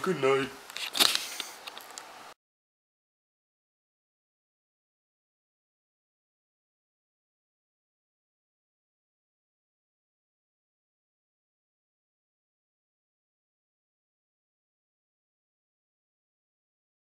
Good night.